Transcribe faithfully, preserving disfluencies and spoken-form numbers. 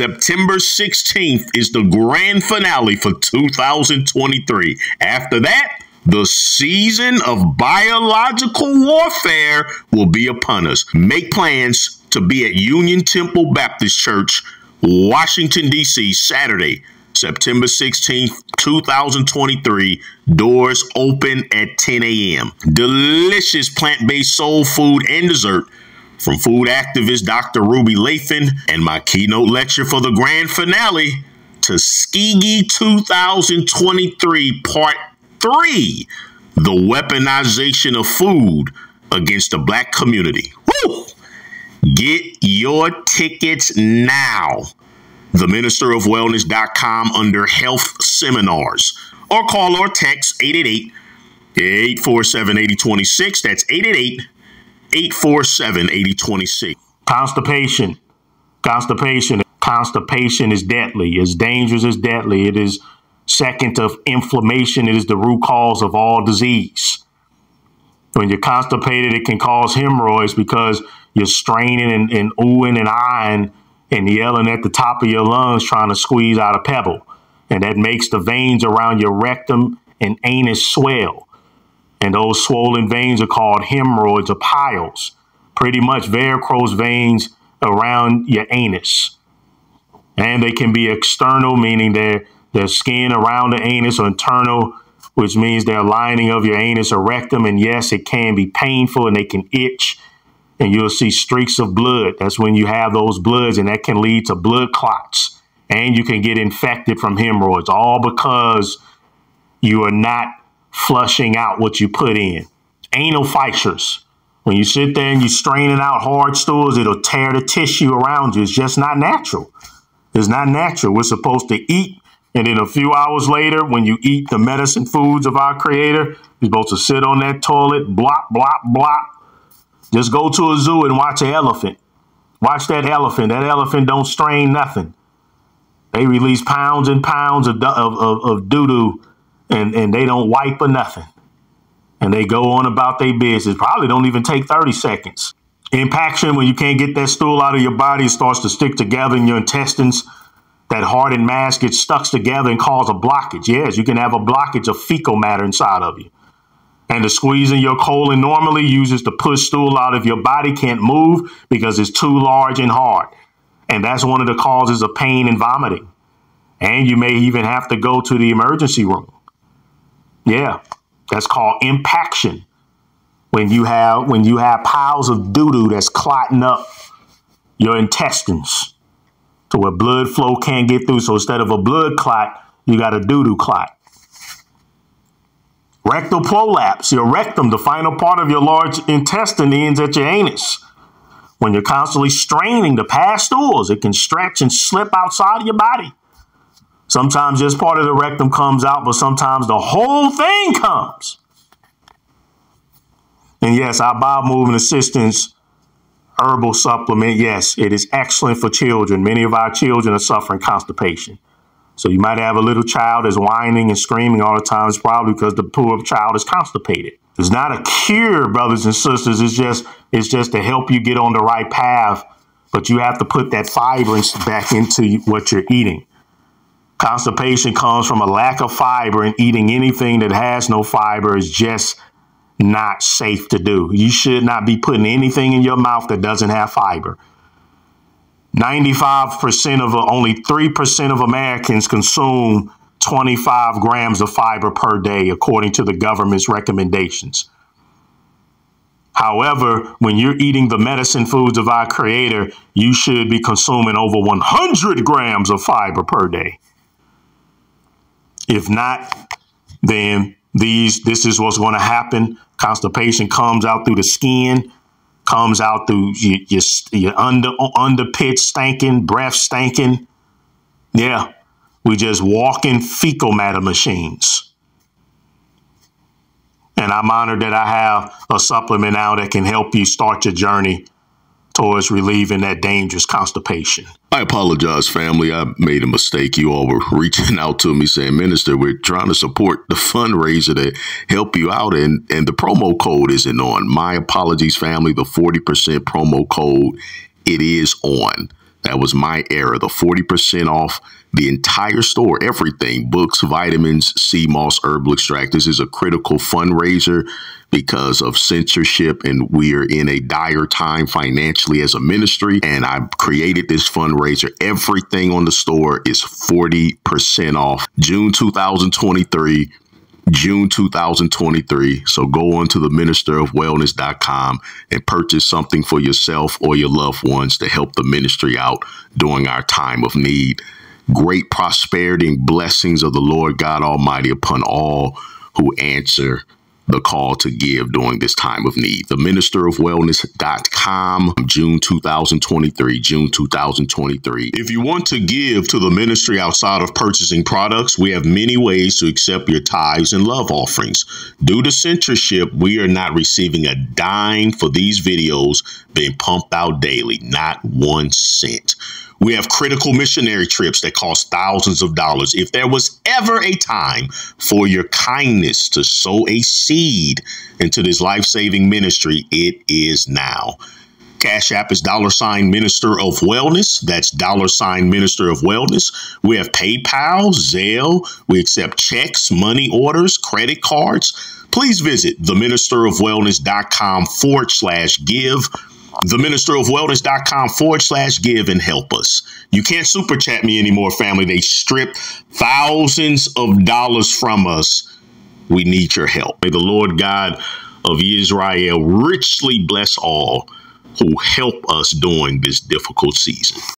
September sixteenth is the grand finale for two thousand twenty-three. After that, the season of biological warfare will be upon us. Make plans to be at Union Temple Baptist Church, Washington, D C, Saturday, September sixteenth, two thousand twenty-three. Doors open at ten A M Delicious plant-based soul food and dessert from food activist Doctor Ruby Lathan, and my keynote lecture for the grand finale, Tuskegee two thousand twenty-three Part three, The Weaponization of Food Against the Black Community. Woo! Get your tickets now. The Minister of Wellness dot com under Health Seminars, or call or text eight eight eight, eight four seven, eight zero two six. That's eight eight eight, eight four seven, eight zero two six. Constipation. Constipation. Constipation is deadly. It's dangerous. It's deadly. It is second to inflammation. It is the root cause of all disease. When you're constipated, it can cause hemorrhoids because you're straining and, and oohing and eyeing and yelling at the top of your lungs trying to squeeze out a pebble. And that makes the veins around your rectum and anus swell. And those swollen veins are called hemorrhoids or piles. Pretty much varicose veins around your anus. And they can be external, meaning they're, they're skin around the anus, or internal, which means they're lining of your anus or rectum. And yes, it can be painful and they can itch. And you'll see streaks of blood. That's when you have those bloods, and that can lead to blood clots. And you can get infected from hemorrhoids, all because you are not flushing out what you put in. Anal fissures. When you sit there and you're straining out hard stools, it'll tear the tissue around you. It's just not natural. It's not natural. We're supposed to eat, and then a few hours later, when you eat the medicine foods of our Creator, you're supposed to sit on that toilet, blop, blop, blop. Just go to a zoo and watch an elephant. Watch that elephant. That elephant don't strain nothing. They release pounds and pounds of, of, of, of doo-doo, and, and they don't wipe or nothing. And they go on about their business. Probably don't even take thirty seconds. Impaction, when you can't get that stool out of your body, it starts to stick together in your intestines. That hardened mass gets stuck together and cause a blockage. Yes, you can have a blockage of fecal matter inside of you. And the squeeze in your colon normally uses to push stool out of your body, can't move because it's too large and hard. And that's one of the causes of pain and vomiting. And you may even have to go to the emergency room. Yeah, that's called impaction. When you have when you have piles of doo-doo that's clotting up your intestines to where blood flow can't get through. So instead of a blood clot, you got a doo-doo clot. Rectal prolapse. Your rectum, the final part of your large intestine, ends at your anus. When you're constantly straining to pass stools, it can stretch and slip outside of your body. Sometimes just part of the rectum comes out, but sometimes the whole thing comes. And yes, our Bowel Moving Assistance Herbal Supplement, yes, it is excellent for children. Many of our children are suffering constipation. So you might have a little child that's whining and screaming all the time. It's probably because the poor child is constipated. It's not a cure, brothers and sisters. It's just, it's just to help you get on the right path. But you have to put that fiber back into what you're eating. Constipation comes from a lack of fiber, and eating anything that has no fiber is just not safe to do. You should not be putting anything in your mouth that doesn't have fiber. ninety-five percent of only three percent of Americans consume twenty-five grams of fiber per day, according to the government's recommendations. However, when you're eating the medicine foods of our Creator, you should be consuming over one hundred grams of fiber per day. If not, then these this is what's going to happen. Constipation comes out through the skin, comes out through your, your, your under, underpit stinking, breath stinking. Yeah, we just walking fecal matter machines. And I'm honored that I have a supplement now that can help you start your journey towards relieving that dangerous constipation. I apologize, family. I made a mistake. You all were reaching out to me saying, Minister, we're trying to support the fundraiser to help you out, and, and the promo code isn't on. My apologies, family. The forty percent promo code, it is on. That was my error. The forty percent off the entire store, everything, books, vitamins, sea moss, herbal extract. This is a critical fundraiser because of censorship, and we are in a dire time financially as a ministry. And I've created this fundraiser. Everything on the store is forty percent off. June two thousand twenty-three. June two thousand twenty-three. So go on to the minister of wellness dot com and purchase something for yourself or your loved ones to help the ministry out during our time of need. Great prosperity and blessings of the Lord God Almighty upon all who answer the call to give during this time of need. the minister of wellness dot com, June two thousand twenty-three, June two thousand twenty-three. If you want to give to the ministry outside of purchasing products, we have many ways to accept your tithes and love offerings. Due to censorship, we are not receiving a dime for these videos being pumped out daily, not one cent. We have critical missionary trips that cost thousands of dollars. If there was ever a time for your kindness to sow a seed into this life-saving ministry, it is now. Cash App is dollar sign Minister of Wellness. That's dollar sign Minister of Wellness. We have PayPal, Zelle. We accept checks, money orders, credit cards. Please visit the minister of wellness dot com forward slash give. the minister of wellness dot com forward slash give and help us. You can't super chat me anymore, family. They stripped thousands of dollars from us. We need your help. May the Lord God of Israel richly bless all who help us during this difficult season.